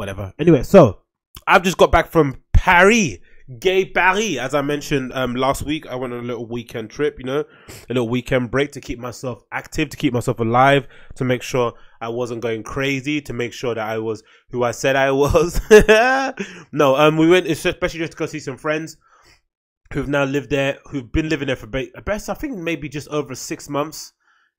whatever. Anyway, so I've just got back from Paris, gay Paris. As I mentioned last week, I went on a little weekend trip, you know, a little weekend break to keep myself active, to keep myself alive, to make sure I wasn't going crazy, to make sure that I was who I said I was. No, we went especially just to go see some friends who've now lived there, who've been living there for best, I think maybe just over 6 months.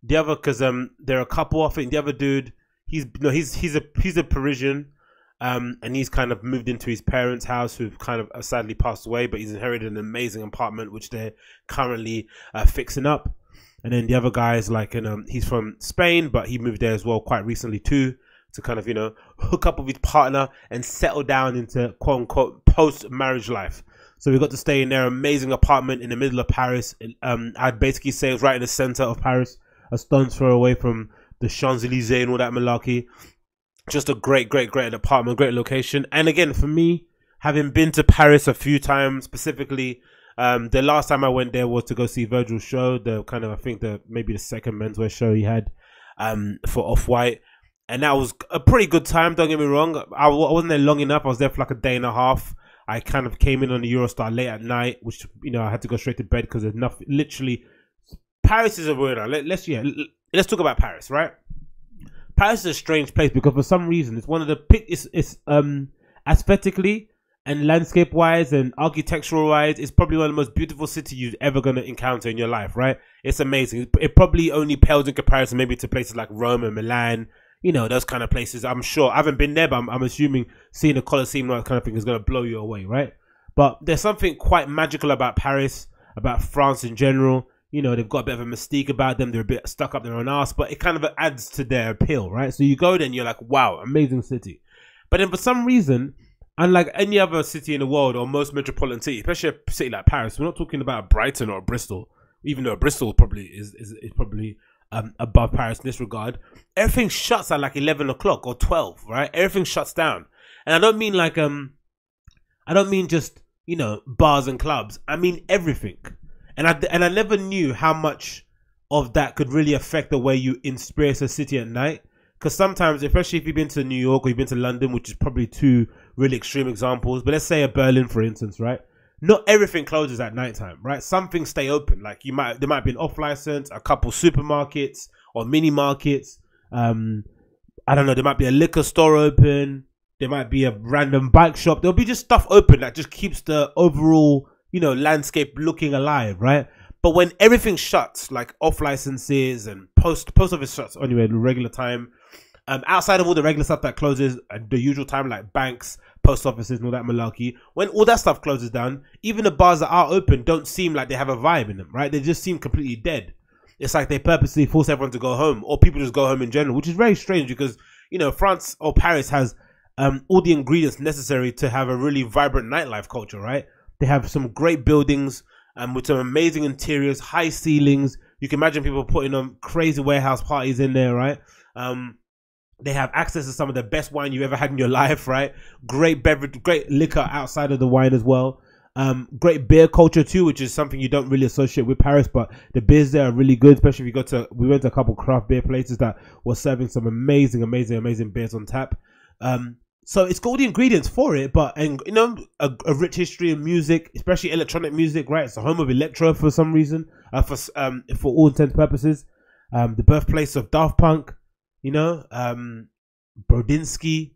The other, because they're a couple, I think the other dude, he's a Parisian, and he's kind of moved into his parents' house, who've kind of sadly passed away, but he's inherited an amazing apartment which they're currently fixing up. And then the other guy is like, he's from Spain, but he moved there as well quite recently too, to kind of, you know, hook up with his partner and settle down into quote unquote post-marriage life. So we got to stay in their amazing apartment in the middle of Paris. I'd basically say it was right in the center of Paris, a stone's throw away from the Champs-Elysees and all that malarkey. Just a great, great, great apartment, great location. And again, for me, having been to Paris a few times, specifically, the last time I went there was to go see Virgil's show, the kind of, I think, maybe the second menswear show he had for Off-White. And that was a pretty good time, don't get me wrong. I wasn't there long enough. I was there for like a day and a half. I kind of came in on the Eurostar late at night, which, you know, I had to go straight to bed because there's nothing. Literally, Paris is a weirdo. Let's talk about Paris, right? Paris is a strange place because for some reason it's one of the aesthetically and landscape wise and architectural wise, it's probably one of the most beautiful cities you're ever going to encounter in your life, right? It's amazing. It probably only pales in comparison maybe to places like Rome and Milan. You know, those kind of places. I'm sure I haven't been there, but I'm assuming seeing the Colosseum and that kind of thing is going to blow you away, right? But there's something quite magical about Paris, about France in general. You know, they've got a bit of a mystique about them. They're a bit stuck up their own ass, but it kind of adds to their appeal, right? So you go there and you're like, wow, amazing city. But then for some reason, unlike any other city in the world or most metropolitan cities, especially a city like Paris, we're not talking about Brighton or Bristol, even though Bristol probably is probably above Paris in this regard. Everything shuts at like 11 o'clock or 12, right? Everything shuts down. And I don't mean like I don't mean just, you know, bars and clubs. I mean everything. And I never knew how much of that could really affect the way you experience a city at night, because sometimes, especially if you've been to New York or you've been to London, which is probably two really extreme examples, but let's say a Berlin, for instance, right? Not everything closes at nighttime, right? Some things stay open. Like there might be an off license, a couple supermarkets or mini markets. I don't know. There might be a liquor store open. There might be a random bike shop. There'll be just stuff open that just keeps the overall, you know, landscape looking alive, right? But when everything shuts, like off licenses and post office shuts anyway at regular time. Outside of all the regular stuff that closes at the usual time, like banks, post offices and all that malarkey, when all that stuff closes down, even the bars that are open don't seem like they have a vibe in them, right? They just seem completely dead. It's like they purposely force everyone to go home, or people just go home in general, which is very strange because, you know, France or Paris has all the ingredients necessary to have a really vibrant nightlife culture, right? They have some great buildings with some amazing interiors, high ceilings. You can imagine people putting on crazy warehouse parties in there, right? They have access to some of the best wine you've ever had in your life, right? Great beverage, great liquor outside of the wine as well. Great beer culture too, which is something you don't really associate with Paris, but the beers there are really good, especially if you go to, we went to a couple craft beer places that were serving some amazing, amazing, amazing beers on tap. So it's got all the ingredients for it, but, and you know, a rich history of music, especially electronic music, right? It's the home of electro for some reason, for all intents and purposes. The birthplace of Daft Punk. You know, Brodinski,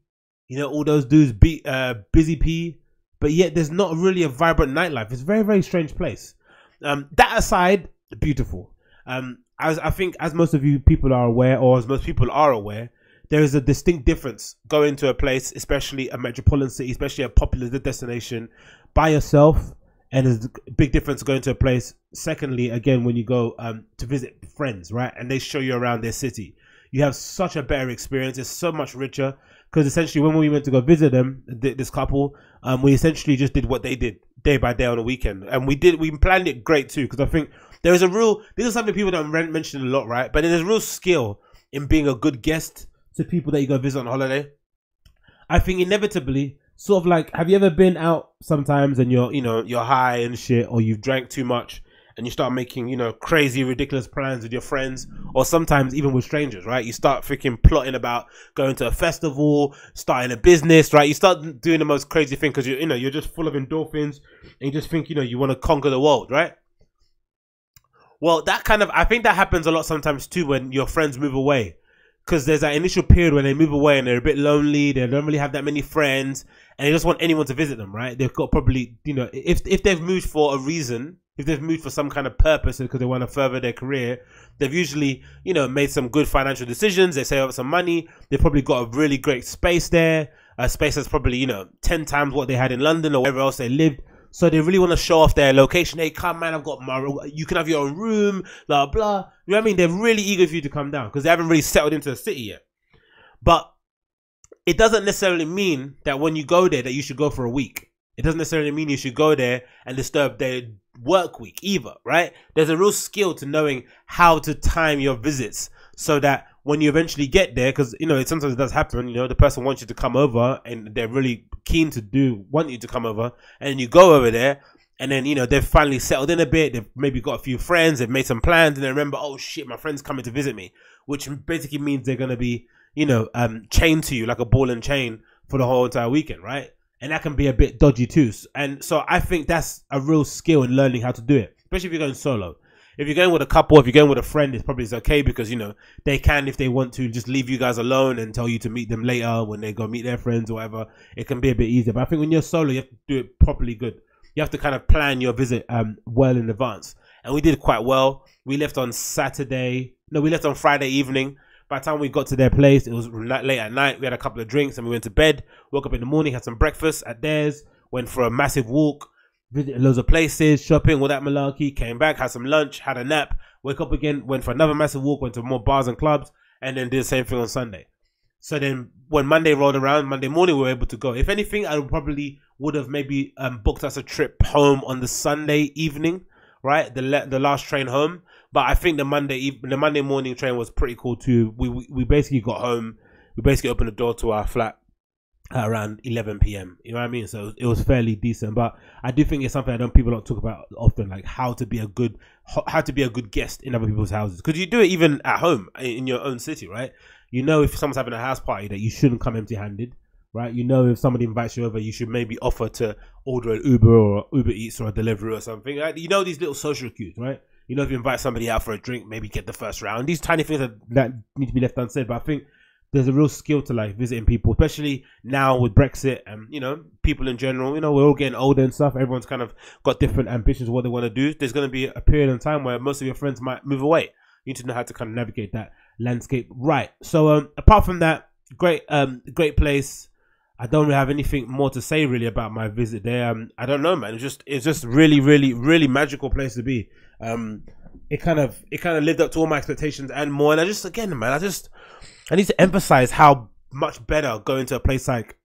you know, all those dudes, Busy P, but yet there's not really a vibrant nightlife. It's a very, very strange place. That aside, beautiful. I think as most of you people are aware, or as most people are aware, there is a distinct difference going to a place, especially a metropolitan city, especially a popular destination, by yourself, and there's a big difference going to a place. Secondly, again, when you go to visit friends, right, and they show you around their city. You have such a better experience. It's so much richer because essentially when we went to go visit them, this couple, we essentially just did what they did day by day on the weekend. And we planned it great too, because I think there is a real, this is something people don't mention a lot, right? But there's a real skill in being a good guest to people that you go visit on holiday. I think inevitably, sort of like, have you ever been out sometimes and you're high and shit, or you've drank too much and you start making, you know, crazy, ridiculous plans with your friends, or sometimes even with strangers, right? You start freaking plotting about going to a festival, starting a business, right? You start doing the most crazy thing because, you know, you're just full of endorphins and you just think, you know, you want to conquer the world, right? Well, that kind of, I think that happens a lot sometimes too when your friends move away, because there's that initial period when they move away and they're a bit lonely, they don't really have that many friends, and they just want anyone to visit them, right? They've got probably, you know, if they've moved for a reason, if they've moved for some kind of purpose because they want to further their career, they've usually, you know, made some good financial decisions, they save up some money, they've probably got a really great space there, a space that's probably, you know, 10 times what they had in London or wherever else they lived. So they really want to show off their location. Hey, come, man, I've got my, you can have your own room, blah, blah. You know what I mean? They're really eager for you to come down because they haven't really settled into the city yet. But it doesn't necessarily mean that when you go there that you should go for a week. It doesn't necessarily mean you should go there and disturb their work week either, right? There's a real skill to knowing how to time your visits so that when you eventually get there, because, you know, it sometimes does happen, you know, the person wants you to come over and they're really keen to want you to come over, and you go over there and then, you know, they've finally settled in a bit, they've maybe got a few friends, they've made some plans, and they remember, oh shit, my friend's coming to visit me, which basically means they're going to be, you know, chained to you like a ball and chain for the whole entire weekend, right? And that can be a bit dodgy too. And so I think that's a real skill in learning how to do it, especially if you're going solo. If you're going with a couple, if you're going with a friend, it's probably okay because, you know, they can, if they want to, just leave you guys alone and tell you to meet them later when they go meet their friends or whatever. It can be a bit easier. But I think when you're solo, you have to do it properly good. You have to kind of plan your visit well in advance. And we did quite well. We left on Saturday. No, we left on Friday evening. By the time we got to their place, it was late at night. We had a couple of drinks and we went to bed. Woke up in the morning, had some breakfast at theirs, went for a massive walk. Visited loads of places, shopping, all that malarkey, came back, had some lunch, had a nap, wake up again, went for another massive walk, went to more bars and clubs, and then did the same thing on Sunday. So then when Monday rolled around, Monday morning, we were able to go. If anything, I probably would have maybe booked us a trip home on the Sunday evening, right? The last train home. But I think the Monday morning train was pretty cool too. We basically got home. We basically opened the door to our flat around 11 p.m. you know what I mean? So it was fairly decent, but I do think it's something I don't people don't talk about often, like how to be a good guest in other people's houses, because you do it even at home in your own city, right? You know, if someone's having a house party, that you shouldn't come empty-handed, right? You know, if somebody invites you over, you should maybe offer to order an Uber or Uber Eats or a delivery or something, right? You know, these little social cues, right? You know, if you invite somebody out for a drink, maybe get the first round. These tiny things that need to be left unsaid, but I think there's a real skill to like visiting people, especially now with Brexit and, you know, people in general. You know, we're all getting older and stuff. Everyone's kind of got different ambitions of what they want to do. There's going to be a period in time where most of your friends might move away. You need to know how to kind of navigate that landscape, right? So apart from that, great place. I don't really have anything more to say really about my visit there. I don't know, man. It's just really, really, really magical place to be. It kind of lived up to all my expectations and more. And I just, again, man, I need to emphasize how much better going to a place like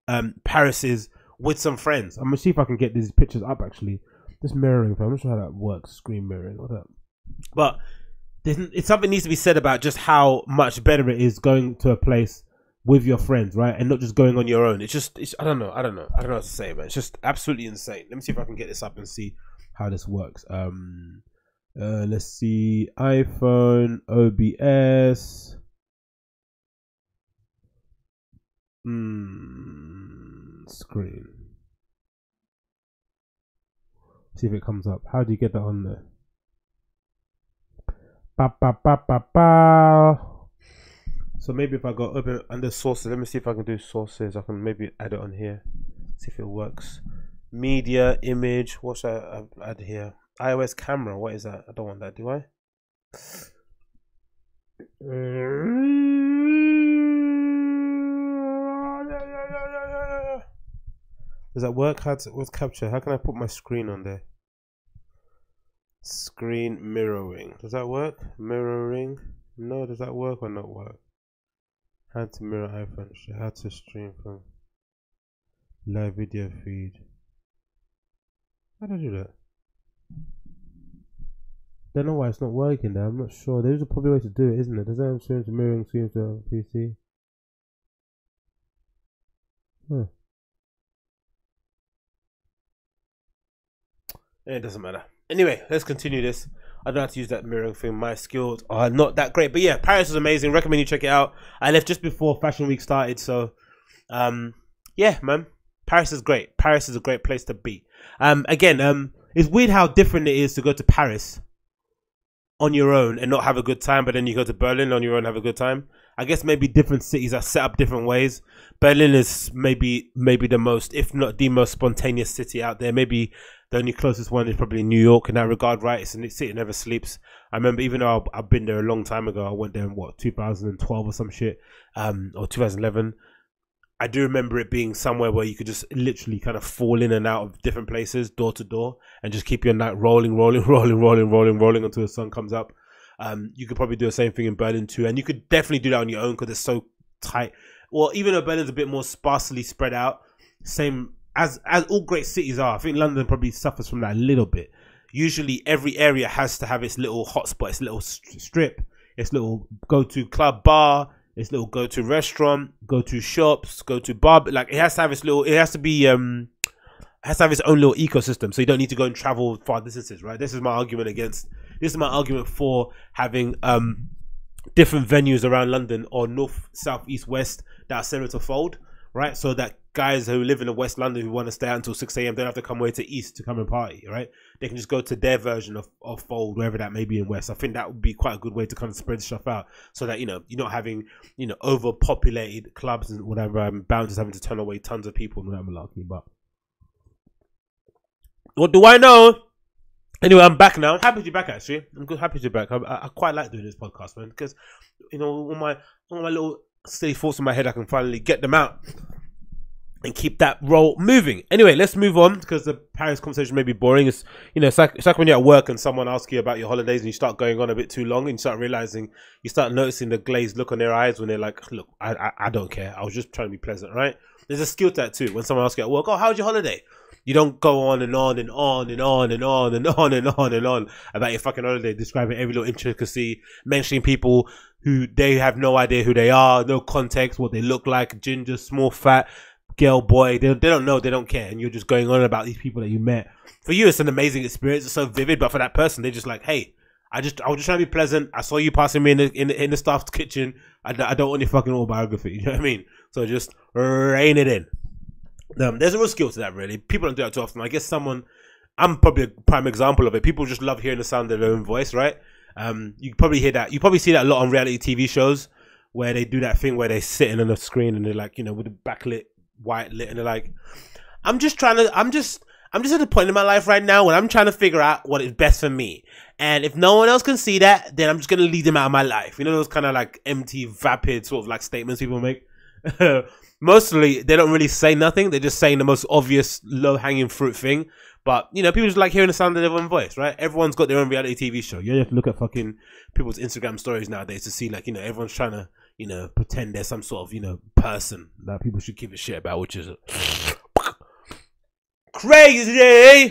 Paris is with some friends. I'm gonna see if I can get these pictures up actually. This mirroring thing, I'm not sure how that works. Screen mirroring, what's that? But it's something needs to be said about just how much better it is going to a place with your friends, right? And not just going on your own. It's I don't know what to say, man. It's just absolutely insane. Let me see if I can get this up and see how this works. Let's see, iPhone, OBS. Screen. See if it comes up. How do you get that on there? So maybe if I go open under sources, let me see if I can do sources. I can maybe add it on here. See if it works. Media, image. What should I add here? iOS camera. What is that? I don't want that, do I? Does that work? What's capture? How can I put my screen on there? Screen mirroring. Does that work? Mirroring. No, does that work or not work? How to mirror iPhone. How to stream from live video feed. How do I do that? Don't know why it's not working there. I'm not sure. There's a probably way to do it, isn't it? Does that have stream to mirroring screen to PC? Huh. It doesn't matter. Anyway, let's continue this. I don't have to use that mirroring thing. My skills are not that great. But yeah, Paris was amazing. Recommend you check it out. I left just before Fashion Week started. So, yeah, man. Paris is great. Paris is a great place to be. Again, it's weird how different it is to go to Paris on your own and not have a good time. But then you go to Berlin on your own and have a good time. I guess maybe different cities are set up different ways. Berlin is maybe the most, if not the most spontaneous city out there. Maybe the only closest one is probably New York in that regard, right? It's a city that never sleeps. I remember, even though I've been there a long time ago, I went there in, what, 2012 or some shit, or 2011. I do remember it being somewhere where you could just literally kind of fall in and out of different places, door to door, and just keep your night rolling until the sun comes up. You could probably do the same thing in Berlin too, and you could definitely do that on your own because it's so tight. Well, even though Berlin's a bit more sparsely spread out, same as all great cities are. I think London probably suffers from that a little bit. Usually every area has to have its little hotspot, its little strip, its little go-to club bar, its little go-to restaurant, go-to shops, go-to bar. Like, it has to have its little, it has to be, has to have its own little ecosystem, so you don't need to go and travel far distances, right? This is my argument against, this is my argument for having different venues around London, or north, south, east, west, that are similar to Fold, right? So that guys who live in the West London who want to stay out until 6 a.m. don't have to come way to East to come and party, right? They can just go to their version of Fold, wherever that may be in West. I think that would be quite a good way to kind of spread stuff out, so that, you know, you're not having, you know, overpopulated clubs and whatever, bouncers having to turn away tons of people and whatever malarkey. But what do I know? Anyway, I'm back now. I'm happy to be back, actually. I'm good, happy to be back. I quite like doing this podcast, man, because, you know, all my little silly thoughts in my head, I can finally get them out and keep that roll moving. Anyway, let's move on, because the Paris conversation may be boring. It's, you know, it's like when you're at work and someone asks you about your holidays and you start going on a bit too long, and you start realizing, you start noticing the glazed look on their eyes when they're like, look, I don't care. I was just trying to be pleasant, right? There's a skill to that too. When someone asks you at work, oh, how was your holiday? You don't go on and on about your fucking holiday, describing every little intricacy, mentioning people who they have no idea who they are, no context, what they look like, ginger, small, fat, girl, boy. They don't know, they don't care, and you're just going on about these people that you met. For you, it's an amazing experience. It's so vivid, but for that person, they're just like, hey, I was just trying to be pleasant. I saw you passing me in the staff's kitchen. I don't want your fucking autobiography. You know what I mean? So just rein it in. There's a real skill to that, really. People don't do that too often. I guess I'm probably a prime example of it. People just love hearing the sound of their own voice, right? You probably hear that. You probably see that a lot on reality TV shows, where they do that thing where they're sitting on a screen and they're like, you know, with a backlit, white lit, and they're like, I'm just at the point in my life right now when I'm trying to figure out what is best for me. And if no one else can see that, then I'm just going to leave them out of my life. You know, those kind of like empty, vapid sort of like statements people make. Mostly they don't really say nothing, they're just saying the most obvious low-hanging fruit thing. But, you know, people just like hearing the sound of their own voice, right? Everyone's got their own reality TV show. You have to look at fucking people's Instagram stories nowadays to see, like, you know, everyone's trying to, you know, pretend there's some sort of, you know, person that people should give a shit about, which is crazy.